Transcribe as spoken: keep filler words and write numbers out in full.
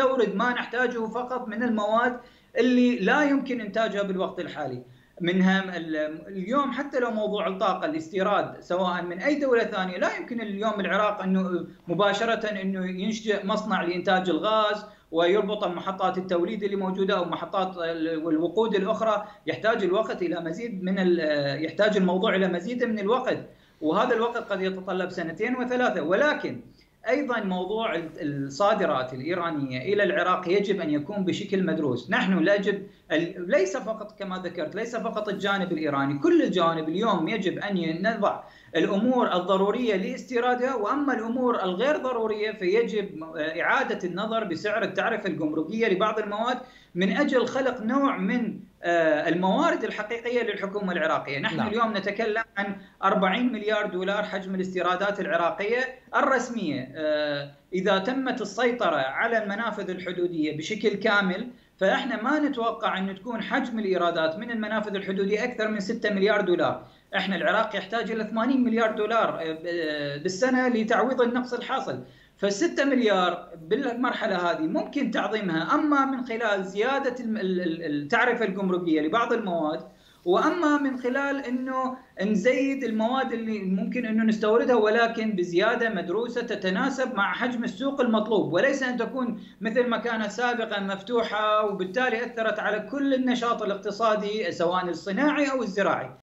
نستورد ما نحتاجه فقط من المواد اللي لا يمكن إنتاجها بالوقت الحالي. منها اليوم حتى لو موضوع الطاقة الاستيراد سواء من أي دولة ثانية، لا يمكن اليوم العراق أنه مباشرة أنه ينشئ مصنع لإنتاج الغاز ويربط محطات التوليد اللي موجودة أو محطات الوقود الأخرى. يحتاج الوقت إلى مزيد من يحتاج الموضوع إلى مزيد من الوقت، وهذا الوقت قد يتطلب سنتين وثلاثة. ولكن أيضا موضوع الصادرات الإيرانية إلى العراق يجب أن يكون بشكل مدروس. نحن لا يجب ليس فقط كما ذكرت ليس فقط الجانب الإيراني، كل الجوانب اليوم يجب أن نضع الأمور الضرورية لاستيرادها، وأما الأمور الغير ضرورية فيجب إعادة النظر بسعر التعرفة الجمركية لبعض المواد من أجل خلق نوع من الموارد الحقيقية للحكومة العراقية. نحن لا. اليوم نتكلم عن أربعين مليار دولار حجم الاستيرادات العراقية الرسمية. إذا تمت السيطرة على المنافذ الحدودية بشكل كامل فإحنا ما نتوقع أن تكون حجم الإيرادات من المنافذ الحدودية أكثر من ستة مليار دولار. إحنا العراق يحتاج إلى ثمانين مليار دولار بالسنة لتعويض النقص الحاصل، فالستة مليار بالمرحلة هذه ممكن تعظيمها أما من خلال زيادة التعرفة الجمركية لبعض المواد، وأما من خلال أنه نزيد المواد اللي ممكن أنه نستوردها ولكن بزيادة مدروسة تتناسب مع حجم السوق المطلوب، وليس أن تكون مثل ما كانت سابقا مفتوحة وبالتالي أثرت على كل النشاط الاقتصادي سواء الصناعي أو الزراعي.